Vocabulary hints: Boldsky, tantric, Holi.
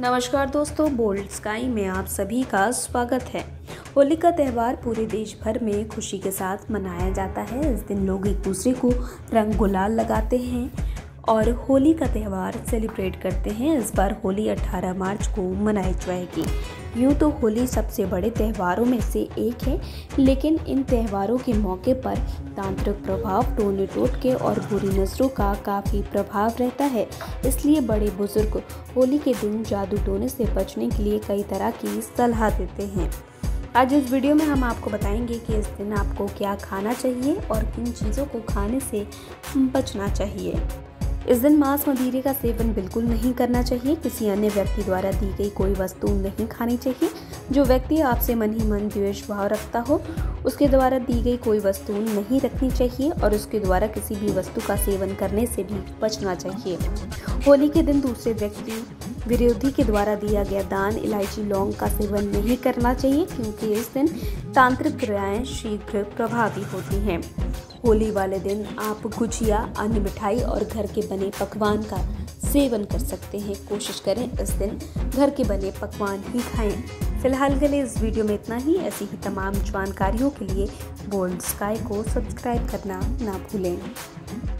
नमस्कार दोस्तों, बोल्डस्काई में आप सभी का स्वागत है। होली का त्यौहार पूरे देश भर में खुशी के साथ मनाया जाता है। इस दिन लोग एक दूसरे को रंग गुलाल लगाते हैं और होली का त्यौहार सेलिब्रेट करते हैं। इस बार होली 18 मार्च को मनाई जाएगी। यूँ तो होली सबसे बड़े त्योहारों में से एक है, लेकिन इन त्योहारों के मौके पर तांत्रिक प्रभाव, टोने टोटके और बुरी नज़रों का काफ़ी प्रभाव रहता है। इसलिए बड़े बुजुर्ग होली के दिन जादू टोने से बचने के लिए कई तरह की सलाह देते हैं। आज इस वीडियो में हम आपको बताएंगे कि इस दिन आपको क्या खाना चाहिए और किन चीज़ों को खाने से बचना चाहिए। इस दिन मांस मदिरे का सेवन बिल्कुल नहीं करना चाहिए। किसी अन्य व्यक्ति द्वारा दी गई कोई वस्तु नहीं खानी चाहिए। जो व्यक्ति आपसे मन ही मन द्वेष भाव रखता हो, उसके द्वारा दी गई कोई वस्तु नहीं रखनी चाहिए और उसके द्वारा किसी भी वस्तु का सेवन करने से भी बचना चाहिए। होली के दिन दूसरे व्यक्ति विरोधी के द्वारा दिया गया दान, इलायची, लौंग का सेवन नहीं करना चाहिए, क्योंकि इस दिन तांत्रिक क्रियाएँ शीघ्र प्रभावी होती हैं। होली वाले दिन आप गुजिया, अन्य मिठाई और घर के बने पकवान का सेवन कर सकते हैं। कोशिश करें इस दिन घर के बने पकवान ही खाएं। फिलहाल के लिए इस वीडियो में इतना ही। ऐसी ही तमाम जानकारियों के लिए बोल्ड स्काई को सब्सक्राइब करना ना भूलें।